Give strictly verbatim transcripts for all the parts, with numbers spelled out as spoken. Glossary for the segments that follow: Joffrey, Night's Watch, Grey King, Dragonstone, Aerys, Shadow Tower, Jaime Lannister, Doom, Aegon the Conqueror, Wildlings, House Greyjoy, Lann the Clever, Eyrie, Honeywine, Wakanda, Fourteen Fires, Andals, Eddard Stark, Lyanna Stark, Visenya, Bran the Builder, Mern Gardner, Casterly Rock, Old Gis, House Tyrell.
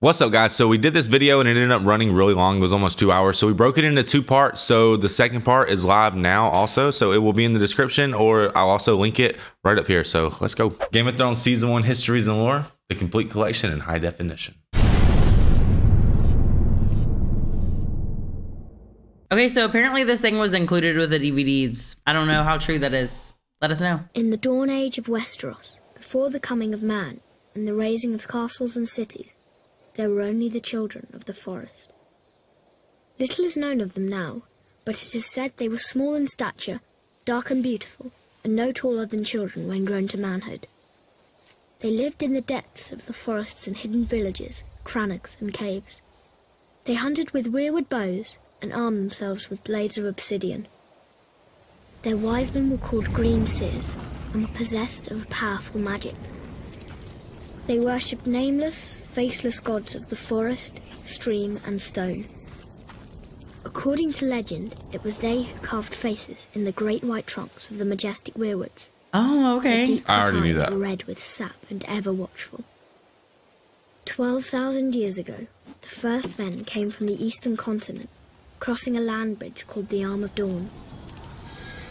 What's up, guys? So we did this video and it ended up running really long. It was almost two hours, so we broke it into two parts. So the second part is live now also, so it will be in the description, or I'll also link it right up here. So let's go. Game of Thrones season one, histories and lore, the complete collection in high definition. Okay, so apparently this thing was included with the D V Ds. I don't know how true that is. Let us know. In the dawn age of Westeros, before the coming of man and the raising of castles and cities, there were only the children of the forest. Little is known of them now, but it is said they were small in stature, dark and beautiful, and no taller than children when grown to manhood. They lived in the depths of the forests and hidden villages, crannogs and caves. They hunted with weirwood bows and armed themselves with blades of obsidian. Their wise men were called green seers and were possessed of a powerful magic. They worshipped nameless, faceless gods of the forest, stream, and stone. According to legend, it was they who carved faces in the great white trunks of the majestic weirwoods. Oh, okay. I already knew that. Red with sap and ever watchful. Twelve thousand years ago, the first men came from the eastern continent, crossing a land bridge called the Arm of Dorne.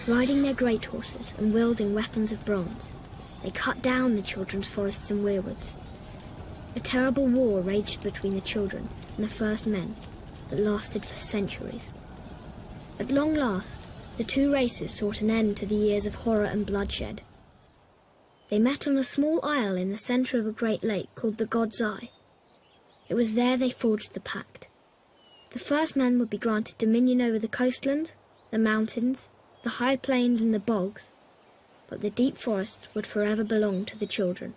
Riding their great horses and wielding weapons of bronze, they cut down the children's forests and weirwoods. A terrible war raged between the children and the first men that lasted for centuries. At long last, the two races sought an end to the years of horror and bloodshed. They met on a small isle in the centre of a great lake called the God's Eye. It was there they forged the pact. The first men would be granted dominion over the coastland, the mountains, the high plains and the bogs, but the deep forest would forever belong to the children.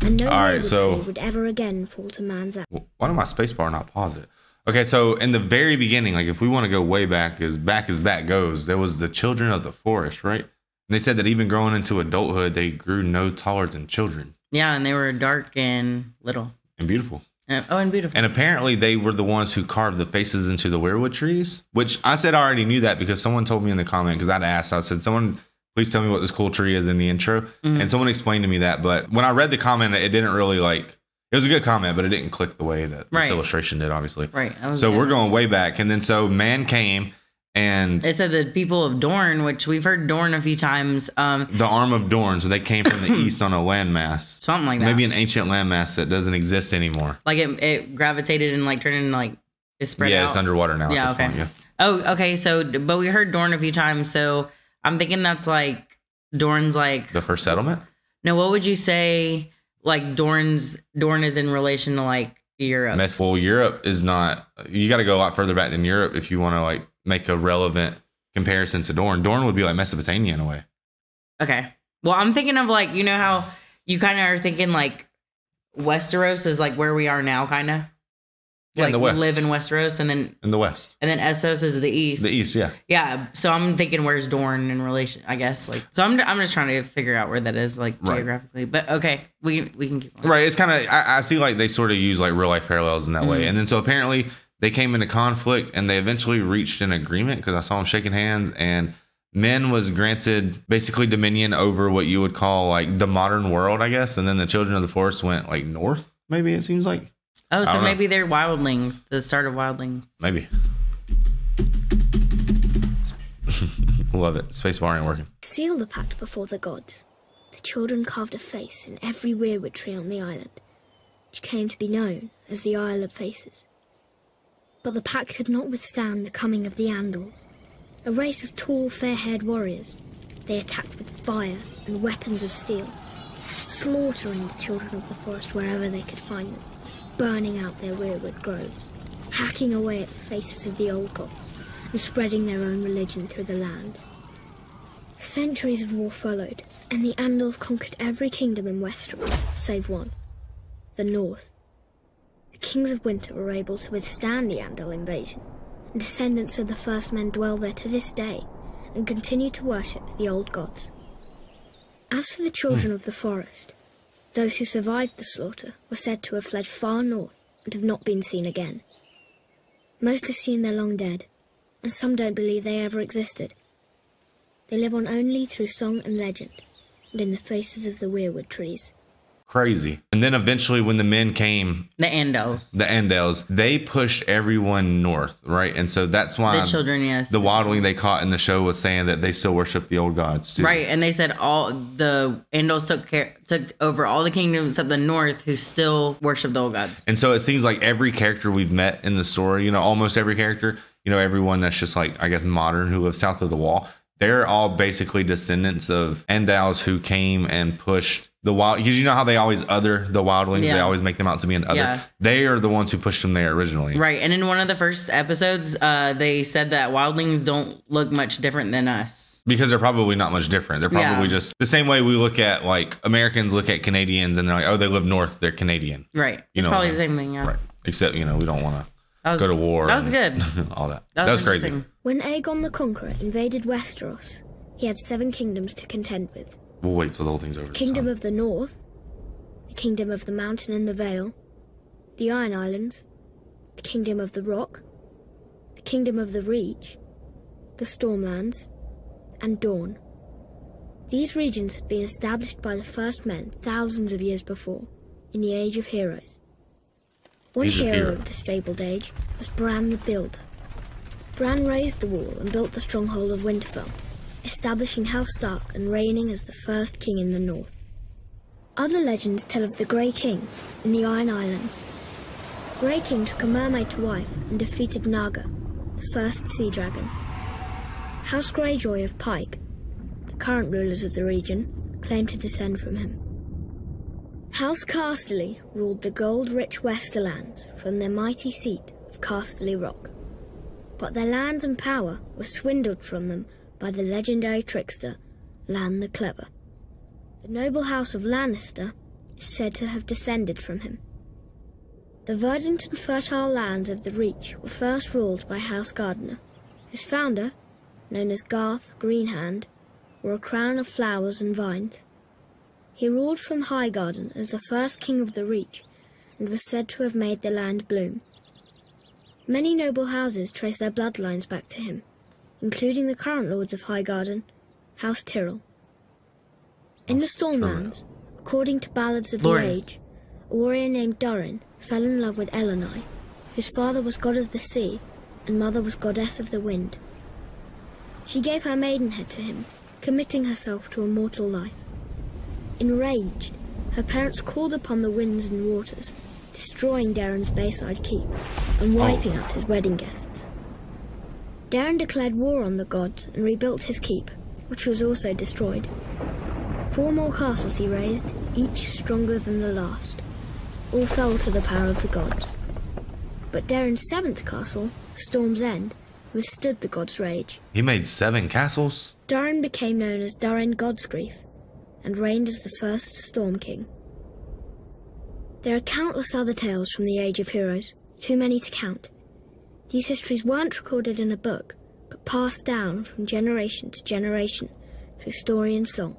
And no right, so would ever again fall to man's act. Why did my spacebar not pause it? Okay, so in the very beginning, like if we want to go way back, as back as back goes, there was the children of the forest, right? And they said that even growing into adulthood, they grew no taller than children. Yeah, and they were dark and little. And beautiful. And, oh, and beautiful. And apparently they were the ones who carved the faces into the weirwood trees, which I said I already knew that because someone told me in the comment, because I'd asked, I said, someone... please tell me what this cool tree is in the intro. Mm-hmm. And someone explained to me that, but when I read the comment, it didn't really like, it was a good comment, but it didn't click the way that right. this illustration did, obviously. Right. So we're going way back. And then so man came and... it said the people of Dorne, which we've heard Dorne a few times. Um, the Arm of Dorne. So they came from the east on a landmass. Something like that. Maybe an ancient landmass that doesn't exist anymore. Like it, it gravitated and like turned into like, it's spread yeah, out. It's underwater now yeah, at this okay. point, yeah. Oh, okay. So, but we heard Dorne a few times, so... I'm thinking that's like Dorne's like the first settlement. No, what would you say? Like Dorne's Dorne is in relation to like Europe. Well, Europe is not. You got to go a lot further back than Europe if you want to like make a relevant comparison to Dorne. Dorne would be like Mesopotamia in a way. Okay. Well, I'm thinking of like, you know how you kind of are thinking like Westeros is like where we are now, kind of. Yeah, like in the west. Live in Westeros and then in the west, and then Essos is the east. The east, yeah, yeah. So I'm thinking, where's Dorne in relation? I guess like so. I'm I'm just trying to figure out where that is, like right. geographically. But okay, we we can keep on. Right. It's kind of I, I see like they sort of use like real life parallels in that mm-hmm. way. And then so apparently they came into conflict and they eventually reached an agreement because I saw them shaking hands and men was granted basically dominion over what you would call like the modern world, I guess. And then the children of the forest went like north. Maybe it seems like. Oh, so maybe know. They're wildlings. The start of wildlings. Maybe. Love it. Spacebar ain't working. Seal the pact before the gods. The children carved a face in every weirwood tree on the island, which came to be known as the Isle of Faces. But the pact could not withstand the coming of the Andals, a race of tall, fair-haired warriors. They attacked with fire and weapons of steel, slaughtering the children of the forest wherever they could find them. Burning out their weirwood groves, hacking away at the faces of the old gods, and spreading their own religion through the land. Centuries of war followed, and the Andals conquered every kingdom in Westeros, save one, the North. The Kings of Winter were able to withstand the Andal invasion, and descendants of the first men dwell there to this day, and continue to worship the old gods. As for the children of the forest, those who survived the slaughter were said to have fled far north and have not been seen again. Most assume they're long dead, and some don't believe they ever existed. They live on only through song and legend, and in the faces of the weirwood trees. Crazy. And then eventually when the men came, the Andals, the Andals, they pushed everyone north, right? And so that's why the children, yes, the Wildling they caught in the show was saying that they still worship the old gods too. Right. And they said all the Andals took care, took over all the kingdoms of the north who still worship the old gods. And so it seems like every character we've met in the story, you know, almost every character, you know, everyone that's just like, I guess, modern who lives south of the wall, they're all basically descendants of Andals who came and pushed the wild, because you know how they always other the wildlings, yeah. They always make them out to be an other. Yeah. They are the ones who pushed them there originally. Right. And in one of the first episodes, uh, they said that wildlings don't look much different than us. Because they're probably not much different. They're probably yeah. just the same way we look at, like, Americans look at Canadians and they're like, oh, they live north, they're Canadian. Right. You it's know probably the same thing, yeah. Right. Except, you know, we don't want to. Was, go to war. That was good. All that. That, that was, was crazy. When Aegon the Conqueror invaded Westeros, he had seven kingdoms to contend with. We'll wait till the whole thing's over. The Kingdom of the North, the Kingdom of the Mountain and the Vale, the Iron Islands, the Kingdom of the Rock, the Kingdom of the Reach, the Stormlands, and Dorne. These regions had been established by the first men thousands of years before, in the Age of Heroes. One hero, hero of this fabled age was Bran the Builder. Bran raised the wall and built the stronghold of Winterfell, establishing House Stark and reigning as the first king in the north. Other legends tell of the Grey King in the Iron Islands. The Grey King took a mermaid to wife and defeated Naga, the first sea dragon. House Greyjoy of Pike, the current rulers of the region, claim to descend from him. House Casterly ruled the gold-rich Westerlands from their mighty seat of Casterly Rock, but their lands and power were swindled from them by the legendary trickster Lann the Clever. The noble house of Lannister is said to have descended from him. The verdant and fertile lands of the Reach were first ruled by House Gardener, whose founder, known as Garth Greenhand, wore a crown of flowers and vines. He ruled from Highgarden as the first king of the Reach and was said to have made the land bloom. Many noble houses trace their bloodlines back to him, including the current lords of Highgarden, House Tyrell. In the Stormlands, according to ballads of the age, a warrior named Durin fell in love with Elenai, whose father was god of the sea and mother was goddess of the wind. She gave her maidenhead to him, committing herself to a mortal life. Enraged, her parents called upon the winds and waters, destroying Darren's Bayside Keep and wiping out his wedding guests. Darren declared war on the gods and rebuilt his keep, which was also destroyed. Four more castles he raised, each stronger than the last. All fell to the power of the gods. But Darren's seventh castle, Storm's End, withstood the gods' rage. He made seven castles? Darren became known as Durin Godsgrief, and reigned as the first Storm King. There are countless other tales from the Age of Heroes, too many to count. These histories weren't recorded in a book, but passed down from generation to generation through story and song.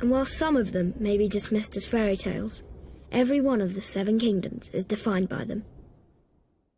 And while some of them may be dismissed as fairy tales, every one of the seven kingdoms is defined by them.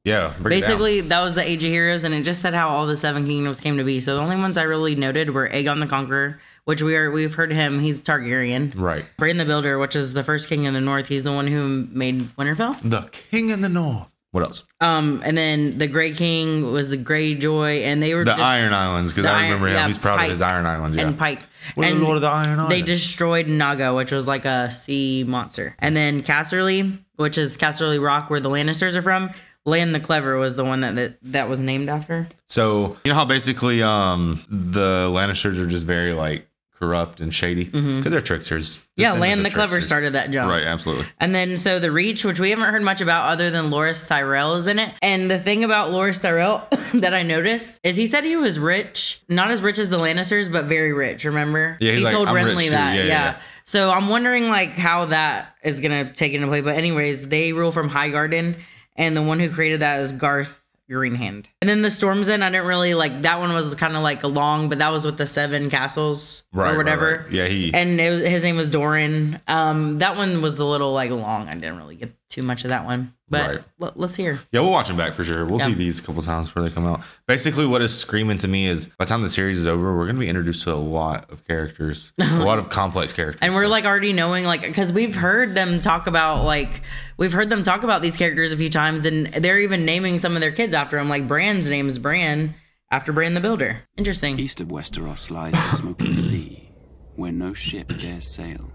Yeah, basically that was the Age of Heroes, and it just said how all the seven kingdoms came to be. So the only ones I really noted were Aegon the Conqueror, which we are we've heard him. He's Targaryen, right? Bran the Builder, which is the first king in the north. He's the one who made Winterfell. The king in the north. What else? Um, and then the Grey King was the Greyjoy, and they were the just, Iron Islands because I remember him. Yeah, he's proud Pike, of his Iron Islands. Yeah. And Pike. We're and the Lord of the Iron Islands. They destroyed Naga, which was like a sea monster, and then Casterly, which is Casterly Rock, where the Lannisters are from. Lann the Clever was the one that, that that was named after. So, you know how basically um, the Lannisters are just very, like, corrupt and shady? Because mm-hmm. they're tricksters. Just yeah, Lann the Clever started that job. Right, absolutely. And then, so the Reach, which we haven't heard much about other than Loras Tyrell is in it. And the thing about Loras Tyrell that I noticed is he said he was rich. Not as rich as the Lannisters, but very rich, remember? Yeah, he's he like, told I'm Renly that, yeah, yeah. yeah. So I'm wondering, like, how that is going to take into play. But anyways, they rule from Highgarden. And the one who created that is Garth Greenhand. And then the Storm's End, I didn't really like that one was kind of like a long, but that was with the seven castles right, or whatever. Right, right. Yeah, he and it was, his name was Doran. Um, that one was a little like long. I didn't really get too much of that one, but right. let's hear. Yeah, we'll watch them back for sure. We'll yeah. see these couple times before they come out. Basically, what is screaming to me is by the time the series is over, we're going to be introduced to a lot of characters, a lot of complex characters. And we're like already knowing, like, because we've heard them talk about, like, we've heard them talk about these characters a few times, and they're even naming some of their kids after them. Like, Bran's name is Bran, after Bran the Builder. Interesting. East of Westeros lies the smoking sea, where no ship dares sail.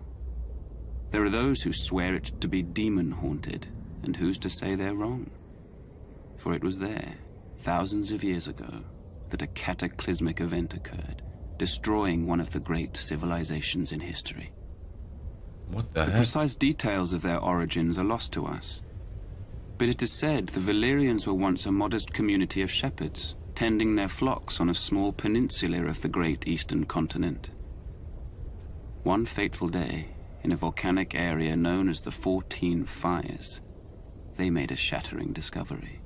There are those who swear it to be demon-haunted, and who's to say they're wrong? For it was there, thousands of years ago, that a cataclysmic event occurred, destroying one of the great civilizations in history. What the heck? The precise details of their origins are lost to us. But it is said the Valyrians were once a modest community of shepherds, tending their flocks on a small peninsula of the great eastern continent. One fateful day, in a volcanic area known as the Fourteen Fires, they made a shattering discovery.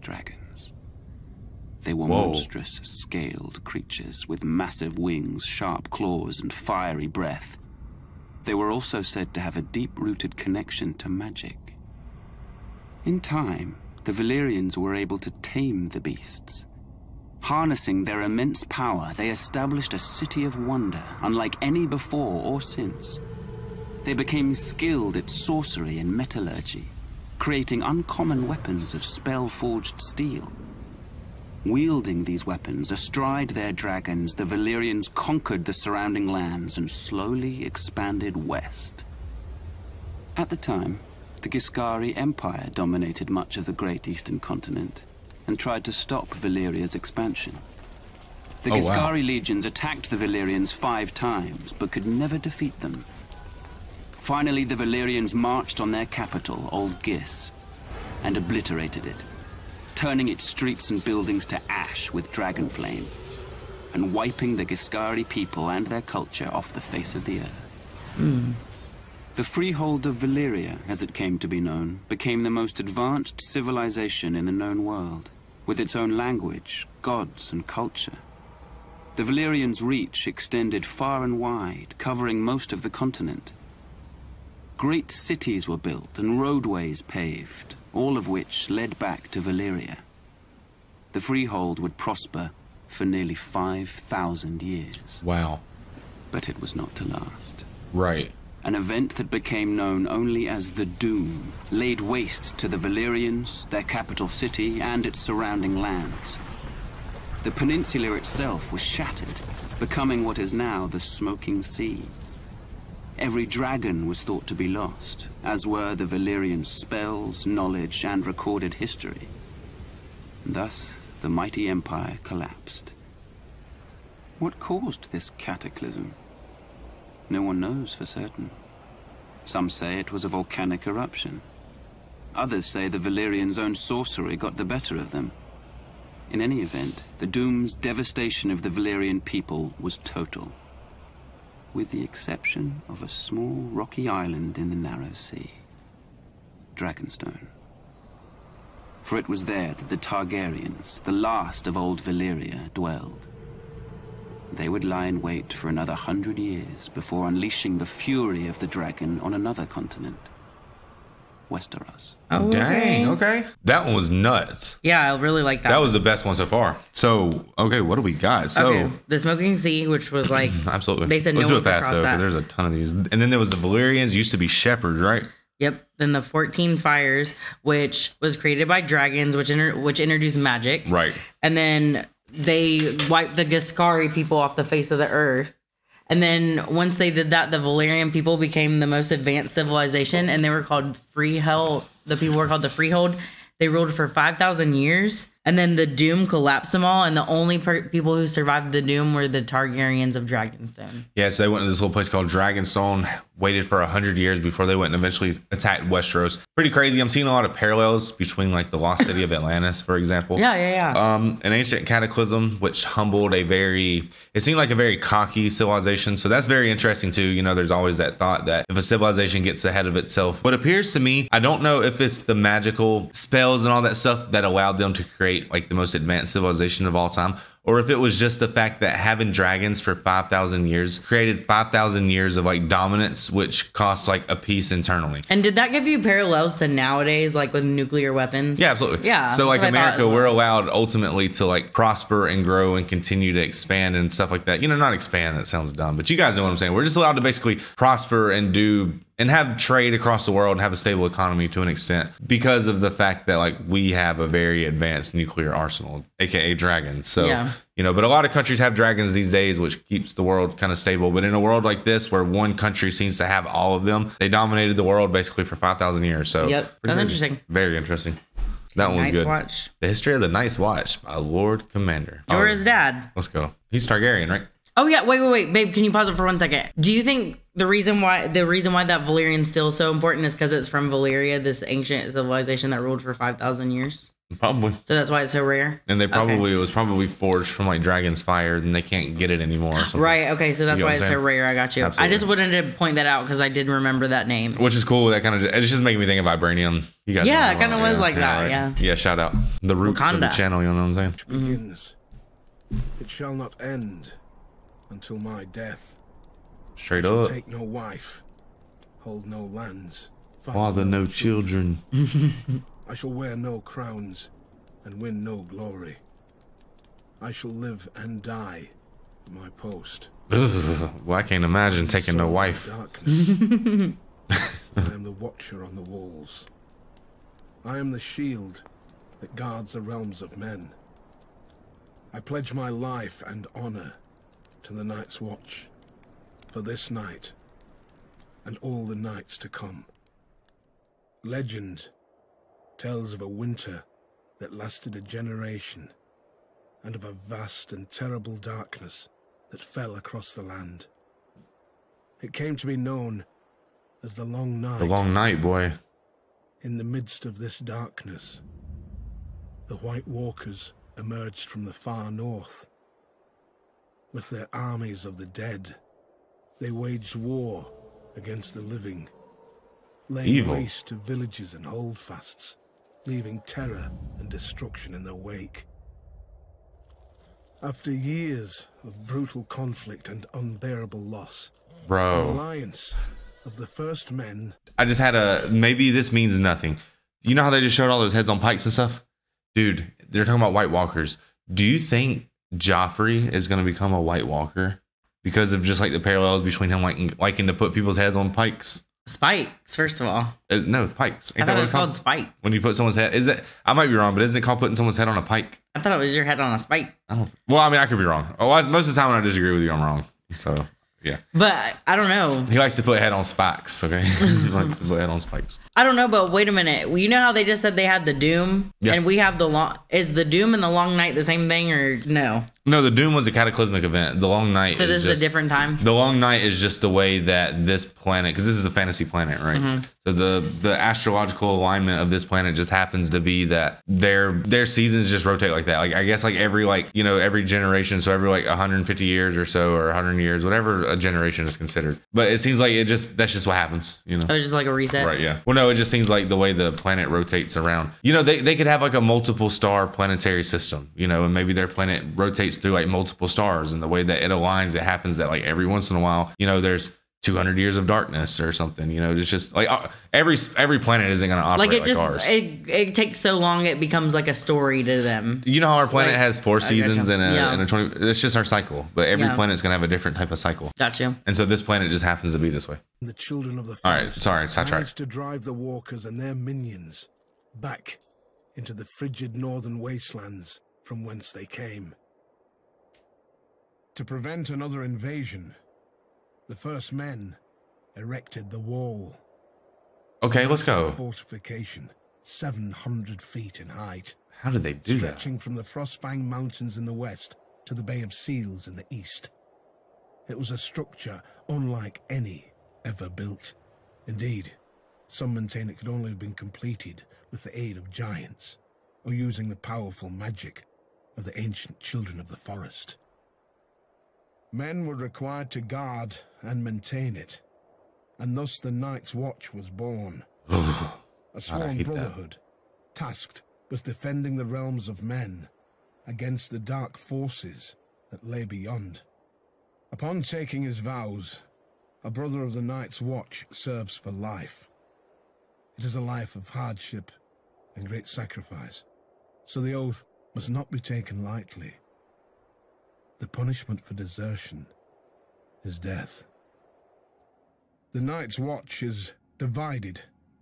Dragons. They were Whoa. monstrous, scaled creatures with massive wings, sharp claws, and fiery breath. They were also said to have a deep-rooted connection to magic. In time, the Valyrians were able to tame the beasts. Harnessing their immense power, they established a city of wonder, unlike any before or since. They became skilled at sorcery and metallurgy, creating uncommon weapons of spell-forged steel. Wielding these weapons astride their dragons, the Valyrians conquered the surrounding lands and slowly expanded west. At the time, the Ghiscari Empire dominated much of the great eastern continent, and tried to stop Valyria's expansion. The oh, Ghiscari wow. legions attacked the Valyrians five times, but could never defeat them. Finally, the Valyrians marched on their capital, Old Gis, and obliterated it, turning its streets and buildings to ash with dragon flame, and wiping the Ghiscari people and their culture off the face of the earth. Mm. The freehold of Valyria, as it came to be known, became the most advanced civilization in the known world, with its own language, gods, and culture. The Valyrians' reach extended far and wide, covering most of the continent. Great cities were built and roadways paved, all of which led back to Valyria. The freehold would prosper for nearly five thousand years. Wow. But it was not to last. Right. An event that became known only as the Doom laid waste to the Valyrians, their capital city, and its surrounding lands. The peninsula itself was shattered, becoming what is now the Smoking Sea. Every dragon was thought to be lost, as were the Valyrian spells, knowledge, and recorded history. Thus, the mighty empire collapsed. What caused this cataclysm? No one knows for certain. Some say it was a volcanic eruption. Others say the Valyrians' own sorcery got the better of them. In any event, the Doom's devastation of the Valyrian people was total, with the exception of a small rocky island in the narrow sea, Dragonstone. For it was there that the Targaryens, the last of old Valyria, dwelled. They would lie in wait for another hundred years before unleashing the fury of the dragon on another continent, Westeros. Oh, dang. Okay. That one was nuts. Yeah, I really like that. That one was the best one so far. So, okay, what do we got? So, okay. The Smoking Sea, which was like absolutely. They said Let's no do it fast though, because there's a ton of these. And then there was the Valyrians used to be shepherds, right? Yep. Then the fourteen Fires, which was created by dragons, which inter which introduced magic, right? And then they wiped the Ghiscari people off the face of the earth. And then once they did that, the Valyrian people became the most advanced civilization, and they were called Freehold. The people were called the Freehold. They ruled for five thousand years, and then the Doom collapsed them all, and the only per people who survived the Doom were the Targaryens of Dragonstone. Yeah, so they went to this little place called Dragonstone, waited for one hundred years before they went and eventually attacked Westeros. Pretty crazy. I'm seeing a lot of parallels between, like, the lost city of Atlantis, for example. Yeah, yeah, yeah. Um, an ancient cataclysm which humbled a very, it seemed like a very cocky civilization, so that's very interesting, too. You know, there's always that thought that if a civilization gets ahead of itself, what appears to me, I don't know if it's the magical spells and all that stuff that allowed them to create like the most advanced civilization of all time, or if it was just the fact that having dragons for five thousand years created five thousand years of like dominance, which costs like a piece internally. And did that give you parallels to nowadays, like with nuclear weapons? Yeah, absolutely. Yeah. So like America, well, we're allowed ultimately to like prosper and grow and continue to expand and stuff like that. You know, not expand, that sounds dumb, but you guys know what I'm saying. We're just allowed to basically prosper and do and have trade across the world and have a stable economy to an extent because of the fact that like we have a very advanced nuclear arsenal, A K A dragons. So, yeah. You know, but a lot of countries have dragons these days, which keeps the world kind of stable. But in a world like this, where one country seems to have all of them, they dominated the world basically for five thousand years. So yep, that's interesting. Very interesting. That one was good. Night's Watch. The History of the Night's Watch by Lord Commander. Jorah's dad. Let's go. He's Targaryen, right? Oh yeah, wait, wait, wait, babe, can you pause it for one second? Do you think the reason why the reason why that Valyrian still is so important is because it's from Valyria, this ancient civilization that ruled for five thousand years? Probably. So that's why it's so rare? And they probably, okay. It was probably forged from like Dragon's Fire and they can't get it anymore. Or right, okay, so that's you know why it's saying? So rare, I got you. Absolutely. I just wanted to point that out because I did remember that name. Which is cool, that kind of, it's just making me think of Vibranium. You guys yeah, it kind of was yeah, like yeah, that, right? yeah. Yeah, shout out. The roots Wakanda. Of the channel, you know what I'm saying? It begins. It shall not end. Until my death. Straight up. Take no wife, hold no lands, father no children. I shall wear no crowns and win no glory. I shall live and die at my post. Ugh, well, I can't imagine taking no wife. I am the watcher on the walls. I am the shield that guards the realms of men. I pledge my life and honor to the Night's Watch, for this night, and all the nights to come. Legend tells of a winter that lasted a generation, and of a vast and terrible darkness that fell across the land. It came to be known as the Long Night. The Long Night, boy. In the midst of this darkness, the White Walkers emerged from the far north. With their armies of the dead, they waged war against the living, laying waste to villages and holdfasts, leaving terror and destruction in their wake. After years of brutal conflict and unbearable loss, Bro. The alliance of the first men... I just had a, maybe this means nothing. You know how they just showed all those heads on pikes and stuff? Dude, they're talking about White Walkers. Do you think Joffrey is going to become a White Walker because of just like the parallels between him liking, liking to put people's heads on pikes? Spikes, first of all. Uh, no, pikes. Ain't I thought that it was called spikes. When you put someone's head, is it? I might be wrong, but isn't it called putting someone's head on a pike? I thought it was your head on a spike. I don't. Well, I mean, I could be wrong. Oh, I, most of the time when I disagree with you, I'm wrong. So yeah. But I don't know. He likes to put head on spikes. Okay. He likes to put head on spikes. I don't know, but wait a minute. You know how they just said they had the Doom, yeah. and we have the long. Is the Doom and the Long Night the same thing, or no? No, the Doom was a cataclysmic event. The Long Night. So this is, is just a different time. The Long Night is just the way that this planet, because this is a fantasy planet, right? Mm-hmm. So the the astrological alignment of this planet just happens to be that their their seasons just rotate like that. Like I guess like every like you know every generation, so every like one hundred fifty years or so, or one hundred years, whatever a generation is considered. But it seems like it just that's just what happens, you know. Oh, it's just like a reset. Right? Yeah. Well, no. It just seems like the way the planet rotates around, you know, they, they could have like a multiple star planetary system, you know, and maybe their planet rotates through like multiple stars, and the way that it aligns, it happens that like every once in a while, you know, there's two hundred years of darkness or something, you know, it's just like uh, every every planet isn't going to operate like, it like just, ours. It, it takes so long, it becomes like a story to them. You know how our planet like, has four seasons and a, yeah. and a twenty, it's just our cycle, but every yeah. planet's going to have a different type of cycle. Gotcha. And so this planet just happens to be this way. The children of the forest. All right, sorry, sidetracked. To drive the walkers and their minions back into the frigid northern wastelands from whence they came. To prevent another invasion, the first men erected the wall. Okay, let's go. Fortification, seven hundred feet in height. How did they do that? Stretching from the Frostfang Mountains in the west to the Bay of Seals in the east. It was a structure unlike any ever built. Indeed, some maintain it could only have been completed with the aid of giants, or using the powerful magic of the ancient children of the forest. Men were required to guard and maintain it, and thus the Night's Watch was born. A sworn brotherhood, tasked with defending the realms of men against the dark forces that lay beyond. Upon taking his vows, a brother of the Night's Watch serves for life. It is a life of hardship and great sacrifice, so the oath must not be taken lightly. The punishment for desertion is death. The Night's Watch is divided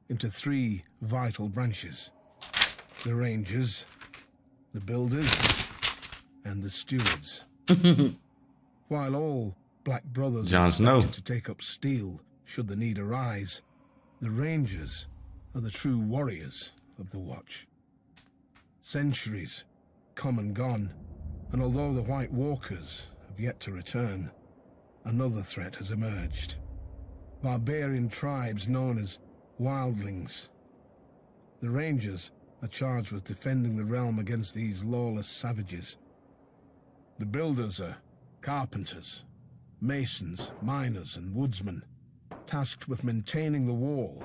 into three vital branches: the Rangers, the Builders, and the Stewards. While all Black Brothers Jon Snow to take up steel should the need arise, the Rangers are the true warriors of the Watch. Centuries come and gone, and although the White Walkers have yet to return, another threat has emerged. Barbarian tribes known as Wildlings. The Rangers are charged with defending the realm against these lawless savages. The Builders are carpenters, masons, miners, and woodsmen, tasked with maintaining the wall,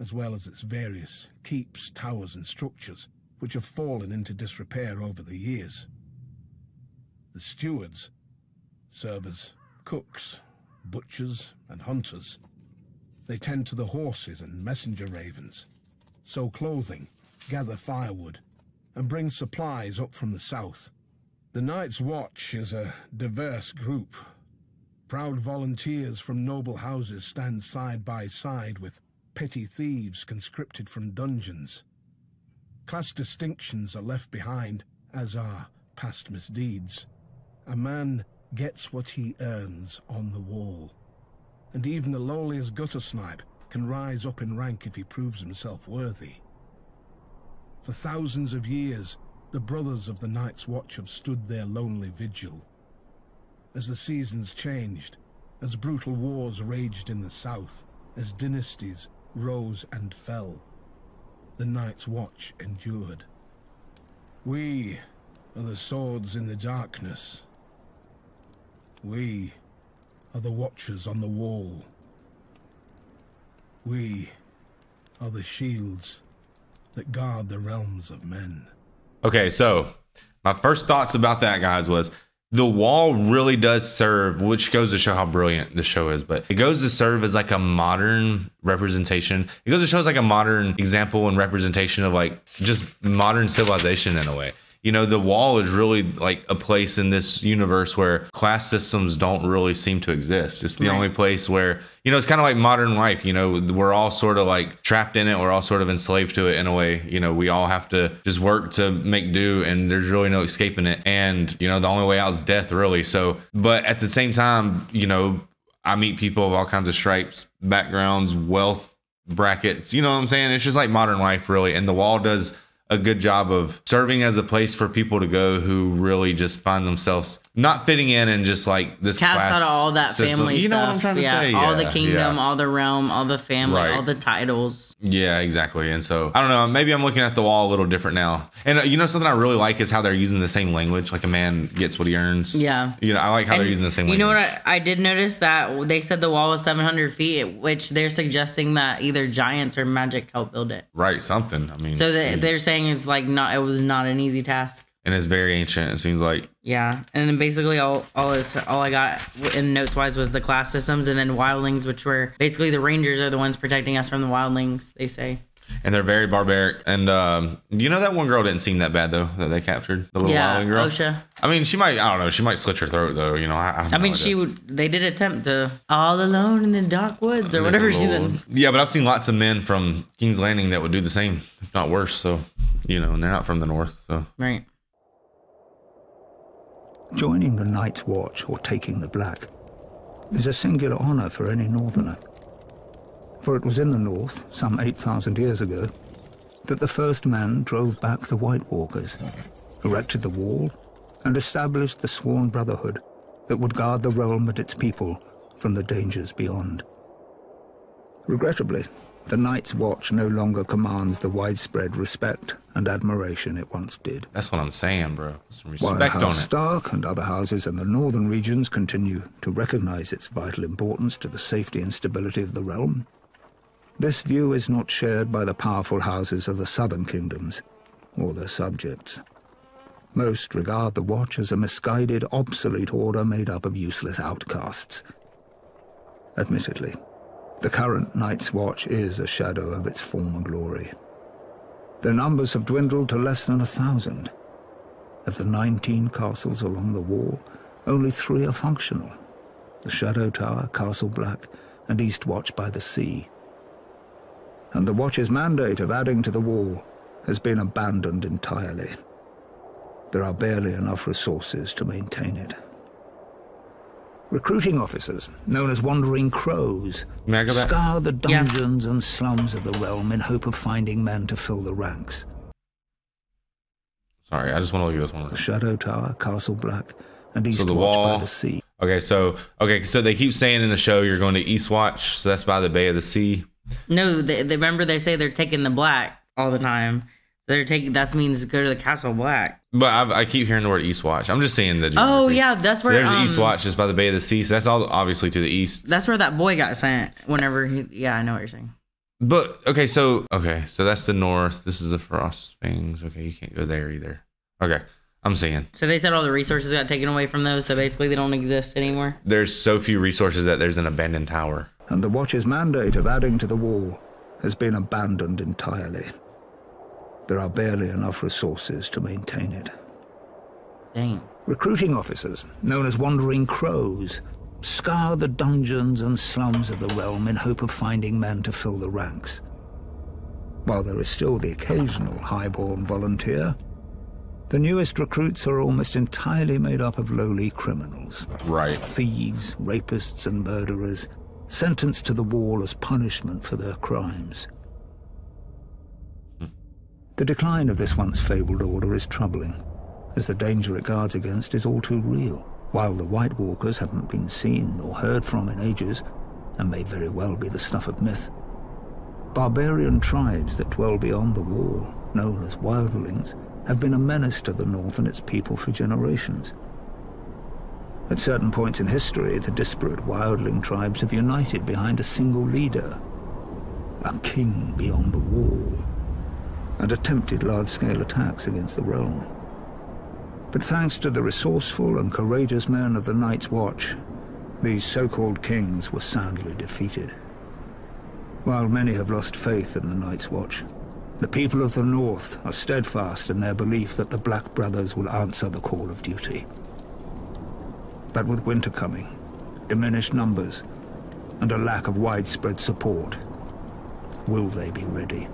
as well as its various keeps, towers, and structures, which have fallen into disrepair over the years. The Stewards serve as cooks, butchers, and hunters. They tend to the horses and messenger ravens, sew clothing, gather firewood, and bring supplies up from the south. The Night's Watch is a diverse group. Proud volunteers from noble houses stand side by side with petty thieves conscripted from dungeons. Class distinctions are left behind, as are past misdeeds. A man gets what he earns on the wall, and even the lowliest gutter snipe can rise up in rank if he proves himself worthy. For thousands of years, the brothers of the Night's Watch have stood their lonely vigil. As the seasons changed, as brutal wars raged in the south, as dynasties rose and fell, the Night's Watch endured. We are the swords in the darkness. We are the watchers on the wall. We are the shields that guard the realms of men. Okay, so my first thoughts about that, guys, was the wall really does serve, which goes to show how brilliant the show is, but it goes to serve as like a modern representation. It goes to show as like a modern example and representation of like just modern civilization in a way. You know, the wall is really like a place in this universe where class systems don't really seem to exist. It's the right. only place where, you know, it's kind of like modern life. You know, we're all sort of like trapped in it. We're all sort of enslaved to it in a way. You know, we all have to just work to make do, and there's really no escaping it. And, you know, the only way out is death, really. So, but at the same time, you know, I meet people of all kinds of stripes, backgrounds, wealth brackets. You know what I'm saying? It's just like modern life, really. And the wall does a good job of serving as a place for people to go who really just find themselves not fitting in, and just like this cast class out all that system. Family you know stuff. What I'm trying to yeah. say? All yeah. the kingdom, yeah. all the realm, all the family, right. all the titles. Yeah, exactly. And so I don't know, maybe I'm looking at the wall a little different now. And uh, you know, something I really like is how they're using the same language. Like a man gets what he earns. Yeah. You know, I like how and they're using the same you language. You know what? I, I did notice that they said the wall was seven hundred feet, which they're suggesting that either giants or magic helped build it. Right. Something. I mean, so they, they're saying it's like not it was not an easy task, and it's very ancient, it seems like. Yeah. And then basically all all is all I got in notes wise was the class systems, and then wildlings, which were basically the Rangers are the ones protecting us from the wildlings, they say. And they're very barbaric. And um you know, that one girl didn't seem that bad though, that they captured, the little yeah, wildling girl. Osha. I mean, she might I don't know she might slit her throat though, you know. I, I, I mean, she would they did attempt to all alone in the dark woods or There's whatever she did. Yeah, but I've seen lots of men from King's Landing that would do the same, if not worse. So, you know, and they're not from the north, so. Right. Joining the Night's Watch or taking the Black is a singular honor for any northerner. For it was in the north, some eight thousand years ago, that the first man drove back the White Walkers, erected the wall, and established the sworn brotherhood that would guard the realm and its people from the dangers beyond. Regrettably, the Night's Watch no longer commands the widespread respect and admiration it once did. That's what I'm saying, bro. Some respect on it. While House Stark and other houses in the northern regions continue to recognize its vital importance to the safety and stability of the realm, this view is not shared by the powerful houses of the southern kingdoms or their subjects. Most regard the Watch as a misguided, obsolete order made up of useless outcasts. Admittedly, the current Night's Watch is a shadow of its former glory. Their numbers have dwindled to less than a thousand. Of the nineteen castles along the wall, only three are functional. The Shadow Tower, Castle Black, and East Watch by the Sea. And the Watch's mandate of adding to the wall has been abandoned entirely. There are barely enough resources to maintain it. Recruiting officers, known as Wandering Crows, scour the dungeons yeah. and slums of the realm in hope of finding men to fill the ranks. Sorry, I just want to look at this one. The Shadow Tower, Castle Black, and East so Watch wall. by the Sea. Okay, so okay, so they keep saying in the show you're going to East Watch, so that's by the Bay of the Sea. No, they, they remember they say they're taking the Black all the time. They're taking that means go to the Castle Black. But I, I keep hearing the word East Watch. I'm just saying the geography. Oh yeah, that's where so there's um, East Watch is by the Bay of the Sea. So that's all obviously to the east. That's where that boy got sent. Whenever he, yeah, I know what you're saying. But okay, so okay, so that's the north. This is the Frost Things. Okay, you can't go there either. Okay, I'm seeing. So they said all the resources got taken away from those. So basically, they don't exist anymore. There's so few resources that there's an abandoned tower. And the Watch's mandate of adding to the wall has been abandoned entirely. There are barely enough resources to maintain it. Dang. Recruiting officers, known as Wandering Crows, scour the dungeons and slums of the realm in hope of finding men to fill the ranks. While there is still the occasional highborn volunteer, the newest recruits are almost entirely made up of lowly criminals. Right. Thieves, rapists, and murderers, sentenced to the wall as punishment for their crimes. The decline of this once fabled order is troubling, as the danger it guards against is all too real, while the White Walkers haven't been seen or heard from in ages, and may very well be the stuff of myth. Barbarian tribes that dwell beyond the wall, known as Wildlings, have been a menace to the North and its people for generations. At certain points in history, the disparate Wildling tribes have united behind a single leader, a king beyond the wall, and attempted large-scale attacks against the realm. But thanks to the resourceful and courageous men of the Night's Watch, these so-called kings were soundly defeated. While many have lost faith in the Night's Watch, the people of the North are steadfast in their belief that the Black Brothers will answer the call of duty. But with winter coming, diminished numbers, and a lack of widespread support, will they be ready?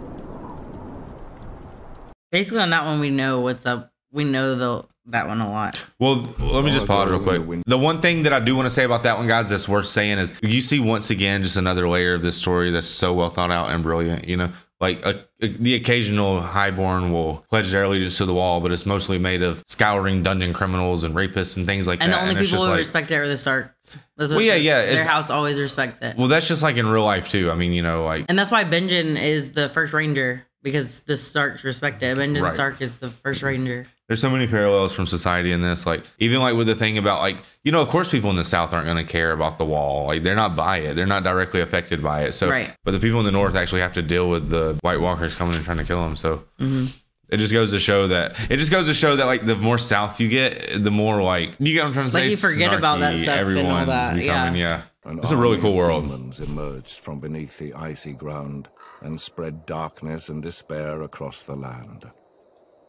Basically, on that one, we know what's up. We know the, that one a lot. Well, let me just pause real quick. The one thing that I do want to say about that one, guys, that's worth saying is you see once again just another layer of this story that's so well thought out and brilliant. You know, like a, a, the occasional highborn will pledge their allegiance to the wall, but it's mostly made of scouring dungeon criminals and rapists and things like and that. And the only and people who like, respect it are the Starks. That's well, yeah, yeah. Their house always respects it. Well, that's just like in real life, too. I mean, you know, like. And that's why Benjen is the first ranger. Because the Starks respect it. Benjen right. Stark is the first ranger. There's so many parallels from society in this. Like, even like with the thing about like, you know, of course people in the South aren't going to care about the wall. Like, they're not by it. They're not directly affected by it. So, right. But the people in the North actually have to deal with the White Walkers coming and trying to kill them. So mm-hmm. it just goes to show that, it just goes to show that like the more South you get, the more like, you get what I'm trying to like say? You forget snarky, about that stuff and all that. Becoming, yeah. yeah. It's a really cool world. Demons emerged from beneath the icy ground and spread darkness and despair across the land.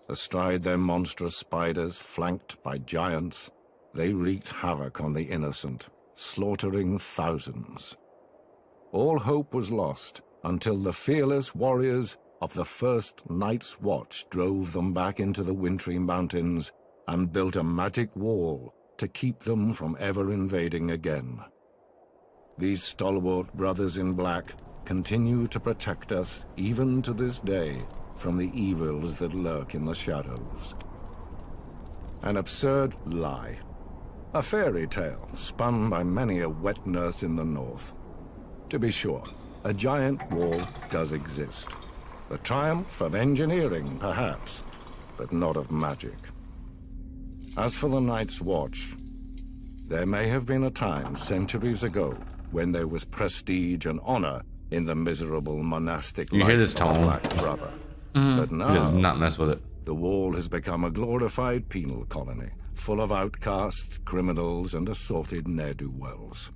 Astride their monstrous spiders, flanked by giants, they wreaked havoc on the innocent, slaughtering thousands. All hope was lost until the fearless warriors of the first Night's Watch drove them back into the wintry mountains and built a magic wall to keep them from ever invading again. These stalwart brothers in black continue to protect us, even to this day, from the evils that lurk in the shadows. An absurd lie. A fairy tale spun by many a wet nurse in the North. To be sure, a giant wall does exist. The triumph of engineering, perhaps, but not of magic. As for the Night's Watch, there may have been a time centuries ago when there was prestige and honor in the miserable monastic life of the Black Brother. Mm-hmm. But now, just not mess with it. the Wall has become a glorified penal colony, full of outcasts, criminals, and assorted ne'er-do-wells.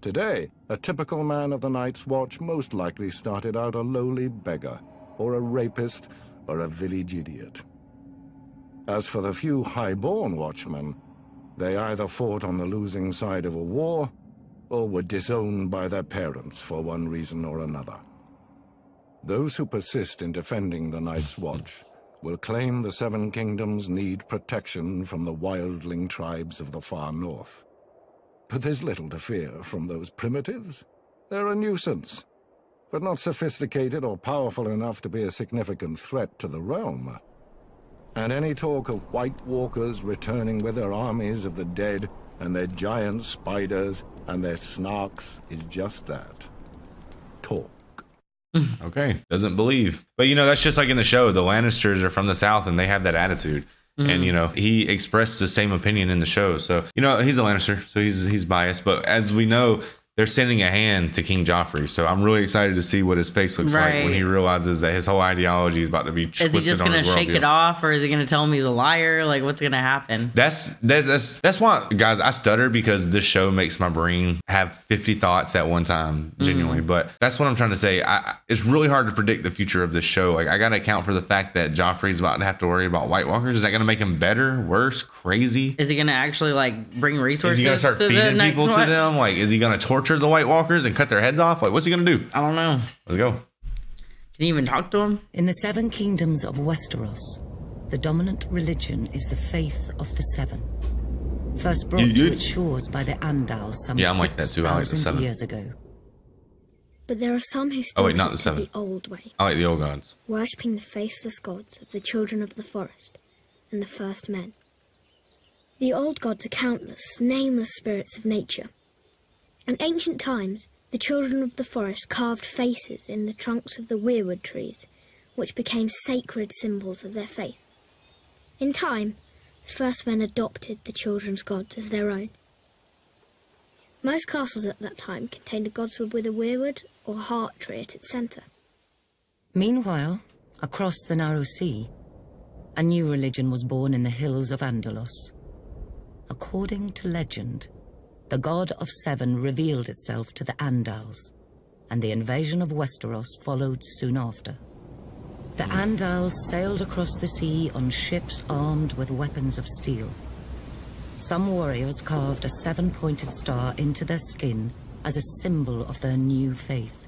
Today, a typical man of the Night's Watch most likely started out a lowly beggar, or a rapist, or a village idiot. As for the few high-born watchmen, they either fought on the losing side of a war, or were disowned by their parents for one reason or another. Those who persist in defending the Night's Watch will claim the Seven Kingdoms need protection from the wildling tribes of the far north. But there's little to fear from those primitives. They're a nuisance, but not sophisticated or powerful enough to be a significant threat to the realm. And any talk of White Walkers returning with their armies of the dead and their giant spiders and their snarks is just that. Talk. Okay, doesn't believe. But you know, that's just like in the show, the Lannisters are from the South and they have that attitude. Mm. And you know, he expressed the same opinion in the show. So, you know, he's a Lannister, so he's he's biased, but as we know, they're sending a hand to King Joffrey. So I'm really excited to see what his face looks right. like when he realizes that his whole ideology is about to be twisted. Is he just going to shake it off, or is he going to tell him he's a liar? Like, what's going to happen? That's, that's, that's, that's why, guys, I stutter because this show makes my brain have fifty thoughts at one time, genuinely. Mm. But that's what I'm trying to say. I, it's really hard to predict the future of this show. Like, I got to account for the fact that Joffrey's about to have to worry about White Walkers. Is that going to make him better, worse, crazy? Is he going to actually, like, bring resources? Is he going to start feeding people to them? Like, is he going to torture the White Walkers and cut their heads off? Like, what's he gonna do? I don't know. Let's go. Can you even talk to him? In the Seven Kingdoms of Westeros, the dominant religion is the Faith of the Seven. First brought you, you, to its shores by the Andals some yeah, I'm like that too. I like the Seven. Years ago. But there are some who still oh, wait, not the, seven. the old way. I like the old gods. Worshipping the faceless gods of the children of the forest and the first men. The old gods are countless, nameless spirits of nature. In ancient times, the children of the forest carved faces in the trunks of the Weirwood trees, which became sacred symbols of their faith. In time, the first men adopted the children's gods as their own. Most castles at that time contained a godswood with a weirwood or heart tree at its centre. Meanwhile, across the narrow sea, a new religion was born in the hills of Andalos. According to legend, the God of Seven revealed itself to the Andals, and the invasion of Westeros followed soon after. The Andals sailed across the sea on ships armed with weapons of steel. Some warriors carved a seven-pointed star into their skin as a symbol of their new faith.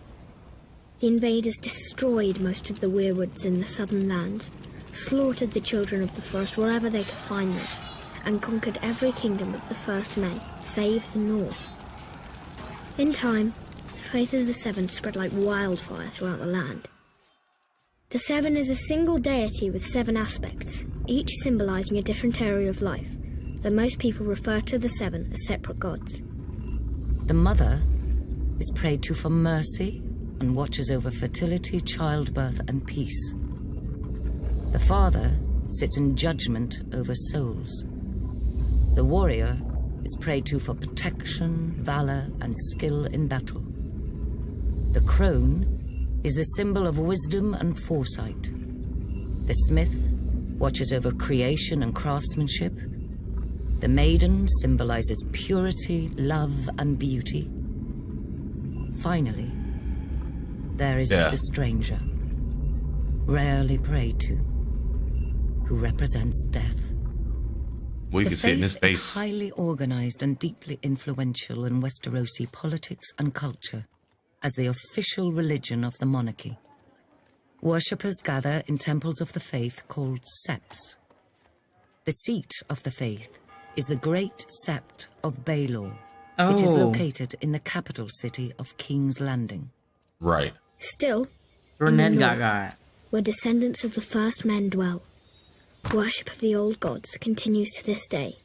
The invaders destroyed most of the weirwoods in the southern lands, slaughtered the children of the forest wherever they could find them, and conquered every kingdom of the first men, save the north. In time, the Faith of the Seven spread like wildfire throughout the land. The Seven is a single deity with seven aspects, each symbolizing a different area of life, though most people refer to the Seven as separate gods. The Mother is prayed to for mercy and watches over fertility, childbirth, and peace. The Father sits in judgment over souls. The warrior is prayed to for protection, valor, and skill in battle. The crone is the symbol of wisdom and foresight. The smith watches over creation and craftsmanship. The maiden symbolizes purity, love, and beauty. Finally, there is yeah. the stranger, rarely prayed to, who represents death. We can see it in his face. The faith is highly organized and deeply influential in Westerosi politics and culture as the official religion of the monarchy. Worshippers gather in temples of the faith called septs. The seat of the faith is the Great Sept of Baelor. Oh. It is located in the capital city of King's Landing. Right. Still, Renengaga, where descendants of the first men dwell, worship of the old gods continues to this day,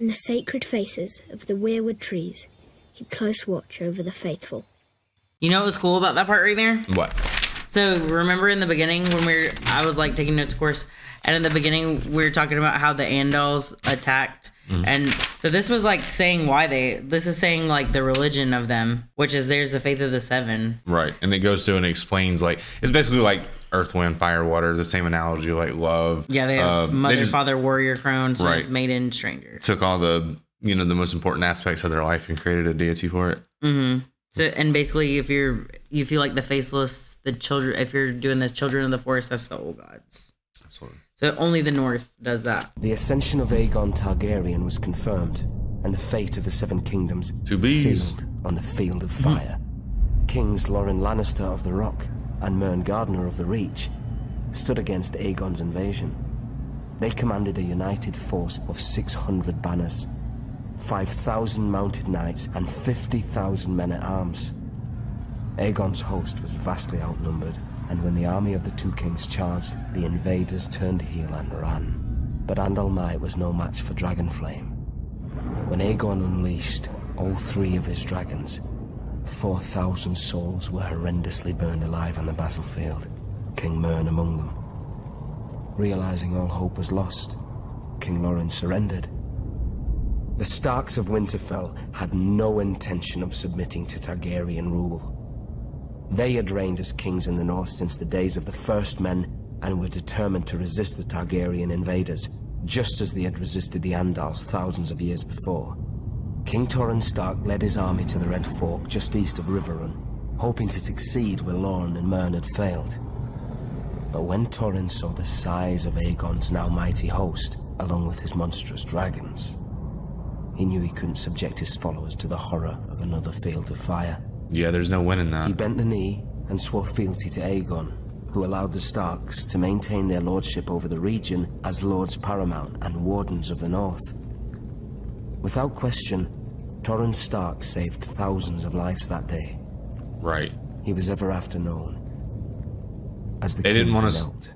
and the sacred faces of the weirwood trees keep close watch over the faithful. You know what was cool about that part right there? What? So remember in the beginning when we were, I was like taking notes, of course, and in the beginning we were talking about how the Andals attacked, mm-hmm. and so this was like saying why they. This is saying like the religion of them, which is there's the Faith of the Seven. Right, and it goes through and explains like it's basically like. Earth, Wind, Fire, Water, the same analogy, like love. Yeah, they have uh, mother, they just, father, warrior, crone, so right. maiden, stranger. Took all the, you know, the most important aspects of their life and created a deity for it. Mm-hmm. So, and basically, if you're, you feel like the faceless, the children, if you're doing the children of the forest, that's the old gods. Absolutely. So only the North does that. The ascension of Aegon Targaryen was confirmed, and the fate of the Seven Kingdoms sealed on the Field of Fire. Mm. Kings Loren Lannister of the Rock and Mern Gardner of the Reach stood against Aegon's invasion. They commanded a united force of six hundred banners, five thousand mounted knights, and fifty thousand men-at-arms. Aegon's host was vastly outnumbered, and when the army of the two kings charged, the invaders turned heel and ran. But Andalmite was no match for Dragonflame. When Aegon unleashed all three of his dragons, four thousand souls were horrendously burned alive on the battlefield, King Mern among them. Realizing all hope was lost, King Loren surrendered. The Starks of Winterfell had no intention of submitting to Targaryen rule. They had reigned as kings in the North since the days of the First Men and were determined to resist the Targaryen invaders, just as they had resisted the Andals thousands of years before. King Torrhen Stark led his army to the Red Fork just east of Riverrun, hoping to succeed where Loren and Mern had failed. But when Torrhen saw the size of Aegon's now mighty host, along with his monstrous dragons, he knew he couldn't subject his followers to the horror of another Field of Fire. Yeah, there's no winning that. He bent the knee and swore fealty to Aegon, who allowed the Starks to maintain their lordship over the region as Lords Paramount and Wardens of the North. Without question, Torrhen Stark saved thousands of lives that day. Right. He was ever after known as the they king didn't want who us knelt.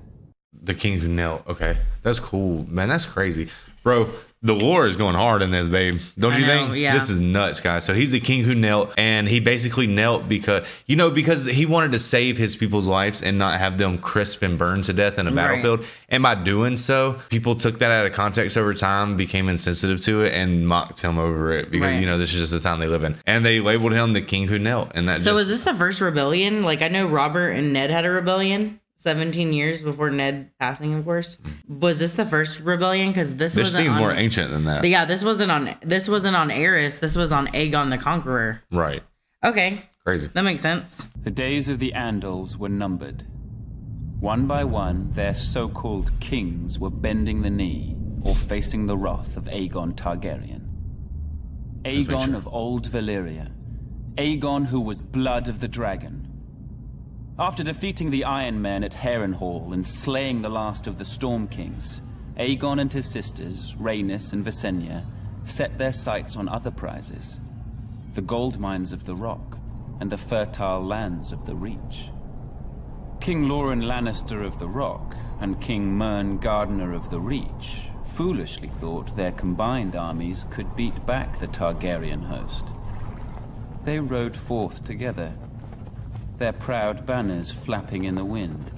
The king who knelt. Okay, that's cool, man. That's crazy, bro. The war is going hard in this, babe. Don't I you know, think? Yeah. This is nuts, guys. So he's the king who knelt, and he basically knelt because, you know, because he wanted to save his people's lives and not have them crisp and burn to death in a right. battlefield. And by doing so, people took that out of context over time, became insensitive to it, and mocked him over it because, right. you know, this is just the time they live in. And they labeled him the king who knelt. And that. So just, is this the first rebellion? Like, I know Robert and Ned had a rebellion. seventeen years before Ned passing, of course. Was this the first rebellion? Because this, this wasn't seems on, more ancient than that. Yeah, this wasn't on this wasn't on Aerys. This was on Aegon the Conqueror. Right. Okay. Crazy. That makes sense. The days of the Andals were numbered. One by one, their so-called kings were bending the knee or facing the wrath of Aegon Targaryen. Aegon of old Valyria. Aegon who was blood of the dragon. After defeating the Iron Men at Harrenhal and slaying the last of the Storm Kings, Aegon and his sisters, Rhaenys and Visenya, set their sights on other prizes, the gold mines of the Rock and the fertile lands of the Reach. King Loren Lannister of the Rock and King Mern Gardner of the Reach foolishly thought their combined armies could beat back the Targaryen host. They rode forth together, their proud banners flapping in the wind,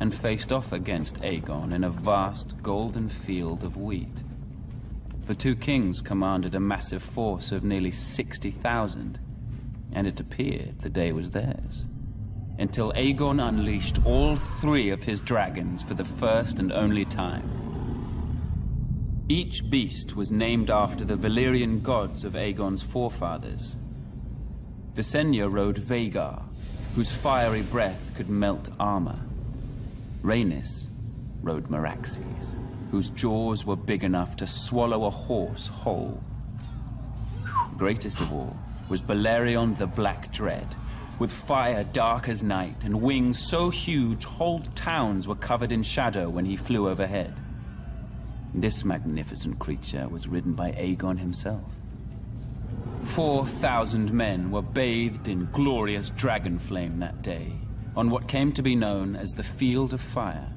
and faced off against Aegon in a vast golden field of wheat. The two kings commanded a massive force of nearly sixty thousand, and it appeared the day was theirs, until Aegon unleashed all three of his dragons for the first and only time. Each beast was named after the Valyrian gods of Aegon's forefathers. Visenya rode Rhaegar, whose fiery breath could melt armor. Rhaenys rode Meraxes, whose jaws were big enough to swallow a horse whole. Greatest of all was Balerion the Black Dread, with fire dark as night and wings so huge whole towns were covered in shadow when he flew overhead. This magnificent creature was ridden by Aegon himself. Four thousand men were bathed in glorious dragon flame that day, on what came to be known as the Field of Fire.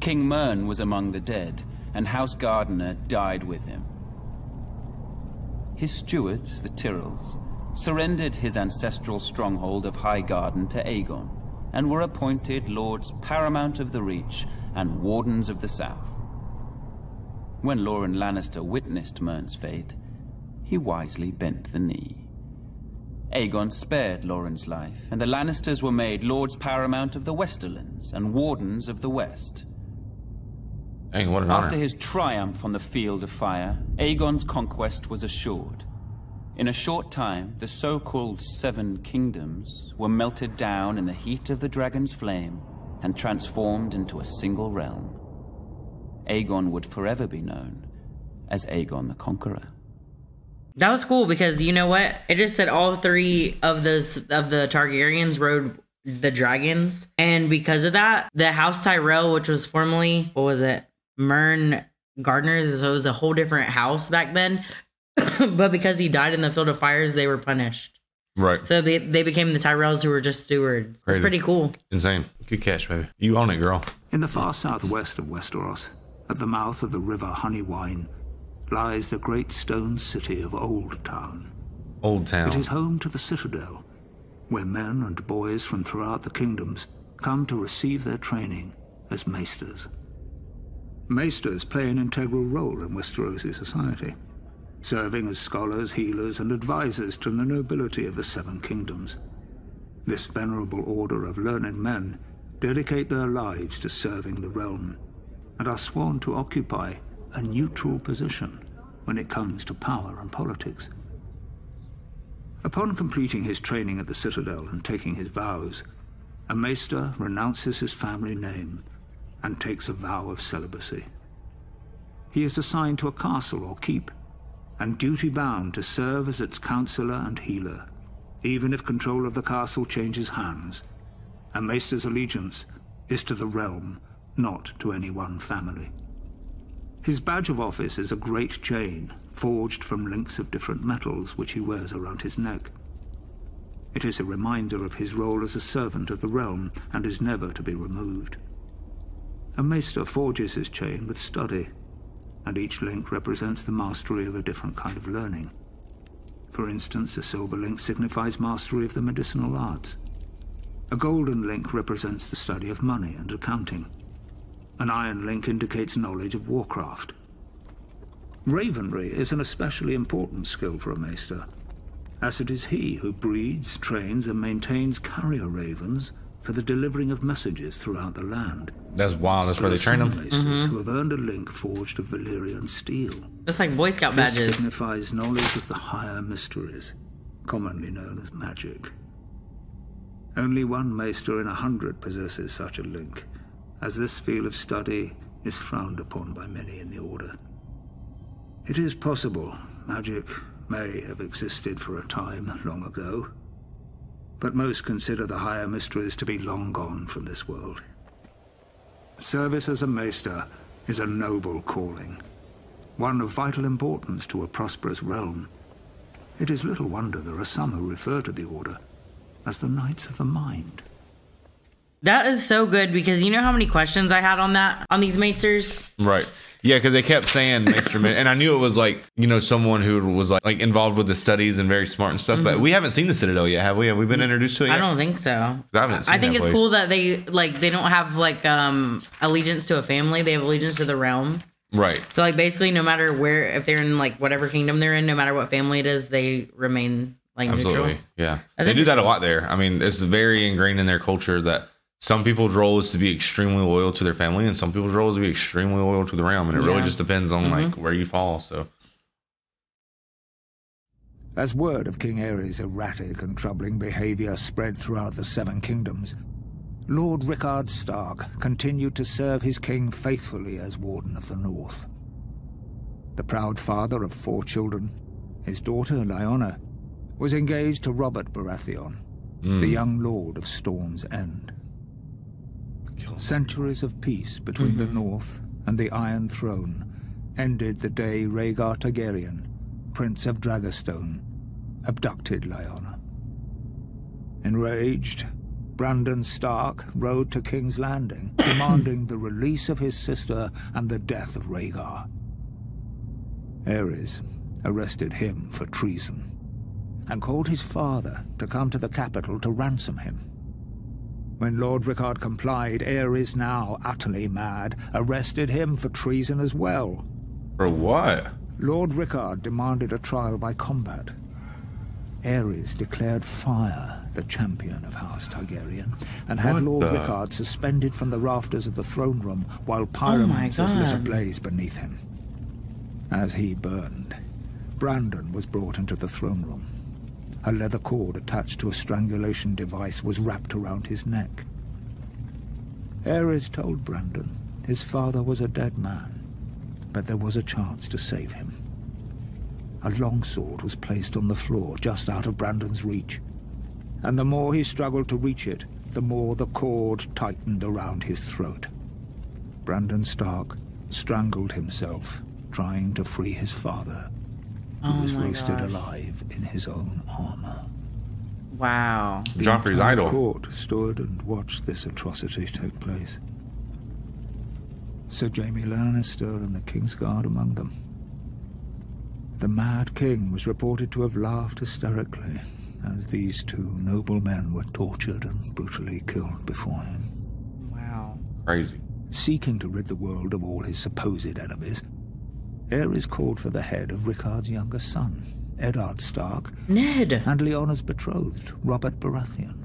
King Mern was among the dead, and House Gardener died with him. His stewards, the Tyrells, surrendered his ancestral stronghold of Highgarden to Aegon, and were appointed Lords Paramount of the Reach and Wardens of the South. When Loren Lannister witnessed Mern's fate, he wisely bent the knee. Aegon spared Loren's life, and the Lannisters were made Lords Paramount of the Westerlands and Wardens of the West. Dang, what an honor. After his triumph on the Field of Fire, Aegon's conquest was assured. In a short time, the so-called Seven Kingdoms were melted down in the heat of the dragon's flame and transformed into a single realm. Aegon would forever be known as Aegon the Conqueror. That was cool because, you know what? It just said all three of those of the Targaryens rode the dragons. And because of that, the House Tyrell, which was formerly, what was it? Mern Gardner. So it was a whole different house back then. But because he died in the Field of Fires, they were punished. Right. So they, they became the Tyrells who were just stewards. Crazy. It's pretty cool. Insane. Good catch, baby. You own it, girl. In the far southwest of Westeros, at the mouth of the river Honeywine, lies the great stone city of Old Town. Old Town. It is home to the Citadel, where men and boys from throughout the kingdoms come to receive their training as maesters. Maesters play an integral role in Westerosi society, serving as scholars, healers, and advisors to the nobility of the Seven Kingdoms. This venerable order of learned men dedicate their lives to serving the realm and are sworn to occupy a neutral position when it comes to power and politics. Upon completing his training at the Citadel and taking his vows, a maester renounces his family name and takes a vow of celibacy. He is assigned to a castle or keep and duty-bound to serve as its counselor and healer, even if control of the castle changes hands. A maester's allegiance is to the realm, not to any one family. His badge of office is a great chain, forged from links of different metals, which he wears around his neck. It is a reminder of his role as a servant of the realm, and is never to be removed. A maester forges his chain with study, and each link represents the mastery of a different kind of learning. For instance, a silver link signifies mastery of the medicinal arts. A golden link represents the study of money and accounting. An iron link indicates knowledge of warcraft. Ravenry is an especially important skill for a maester, as it is he who breeds, trains, and maintains carrier ravens for the delivering of messages throughout the land. That's wild. That's where they train them. Mm-hmm. Who have earned a link forged of Valyrian steel. That's like Boy Scout badges. This signifies knowledge of the higher mysteries, commonly known as magic. Only one maester in a hundred possesses such a link, as this field of study is frowned upon by many in the order. It is possible magic may have existed for a time long ago, but most consider the higher mysteries to be long gone from this world. Service as a maester is a noble calling, one of vital importance to a prosperous realm. It is little wonder there are some who refer to the order as the Knights of the Mind. That is so good, because you know how many questions I had on that, on these maesters? Right. Yeah, because they kept saying maester, and I knew it was like, you know, someone who was like, like involved with the studies and very smart and stuff. Mm-hmm. But we haven't seen the Citadel yet, have we? Have we been introduced to it yet? I don't think so. I haven't seen I think that it's place. Cool that they like they don't have like um allegiance to a family. They have allegiance to the realm. Right. So like basically no matter where, if they're in like whatever kingdom they're in, no matter what family it is, they remain like Absolutely. neutral. Yeah. That's they do that a lot there. I mean, it's very ingrained in their culture that some people's role is to be extremely loyal to their family, and some people's role is to be extremely loyal to the realm, and it yeah. really just depends on mm-hmm. like where you fall. So, as word of King Aerys' erratic and troubling behavior spread throughout the Seven Kingdoms, Lord Rickard Stark continued to serve his king faithfully as Warden of the North. The proud father of four children, his daughter Lyanna was engaged to Robert Baratheon, mm. the young Lord of Storm's End. Centuries of peace between mm-hmm. the North and the Iron Throne ended the day Rhaegar Targaryen, Prince of Dragonstone, abducted Lyanna. Enraged, Brandon Stark rode to King's Landing, demanding the release of his sister and the death of Rhaegar. Aerys arrested him for treason and called his father to come to the capital to ransom him. When Lord Rickard complied, Aerys, now utterly mad, arrested him for treason as well. For what? Lord Rickard demanded a trial by combat. Aerys declared fire the champion of House Targaryen, and had what Lord the... Rickard suspended from the rafters of the throne room while pyromancers oh lit a blaze beneath him. As he burned, Brandon was brought into the throne room. A leather cord attached to a strangulation device was wrapped around his neck. Aerys told Brandon his father was a dead man, but there was a chance to save him. A longsword was placed on the floor just out of Brandon's reach, and the more he struggled to reach it, the more the cord tightened around his throat. Brandon Stark strangled himself, trying to free his father, who oh was roasted gosh. alive in his own armor. Wow. Joffrey's idol. The court stood and watched this atrocity take place. Sir Jaime Lannister and the Kingsguard among them. The mad king was reported to have laughed hysterically as these two noble men were tortured and brutally killed before him. Wow. Crazy. Seeking to rid the world of all his supposed enemies, Aerys called for the head of Rickard's younger son, Eddard Stark, Ned, and Leona's betrothed, Robert Baratheon.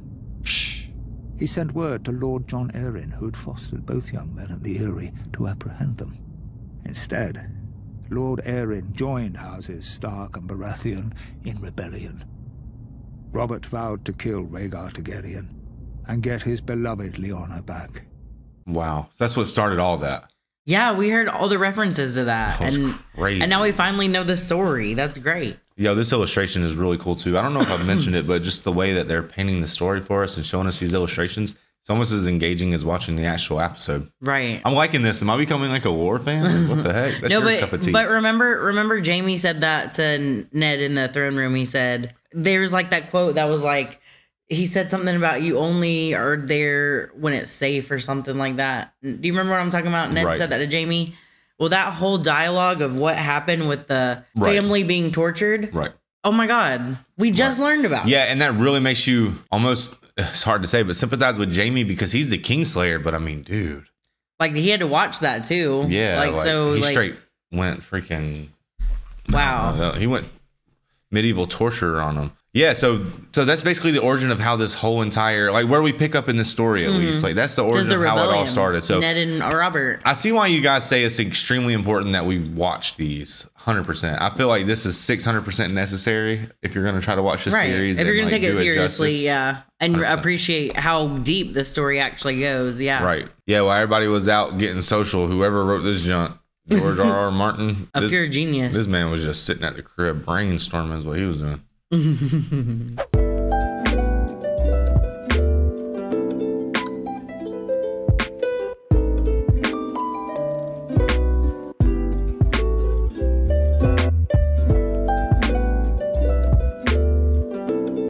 He sent word to Lord John Arryn, who had fostered both young men at the Eyrie, to apprehend them. Instead, Lord Arryn joined houses Stark and Baratheon in rebellion. Robert vowed to kill Rhaegar Targaryen and get his beloved Lyanna back. Wow, that's what started all that. Yeah, we heard all the references to that. That and, crazy. And now we finally know the story. That's great. Yo, this illustration is really cool too. I don't know if I've mentioned it, but just the way that they're painting the story for us and showing us these illustrations, it's almost as engaging as watching the actual episode. Right. I'm liking this. Am I becoming like a war fan? What the heck? That's no, your but, cup of tea. But remember, remember Jamie said that to Ned in the throne room. He said, there's like that quote that was like, he said something about you only are there when it's safe or something like that. Do you remember what I'm talking about? Ned right. said that to Jamie. Well, that whole dialogue of what happened with the right. family being tortured. Right. Oh my God. We just right. learned about yeah, it. Yeah. And that really makes you almost, it's hard to say, but sympathize with Jamie because he's the Kingslayer. But I mean, dude. Like he had to watch that too. Yeah. Like, like so he like, straight went freaking. Wow. Know, he went medieval torture on him. Yeah, so so that's basically the origin of how this whole entire, like where we pick up in the story at mm-hmm. least, like that's the origin the of rebellion. how it all started. So Ned and Robert. I see why you guys say it's extremely important that we watch these one hundred percent. I feel like this is six hundred percent necessary if you're going to try to watch this right. series. If you're going to like, take it seriously, it yeah, and one hundred percent. Appreciate how deep this story actually goes. Yeah, right. Yeah, while everybody was out getting social, whoever wrote this junk, George R R Martin, a this, pure genius. This man was just sitting at the crib brainstorming is what he was doing.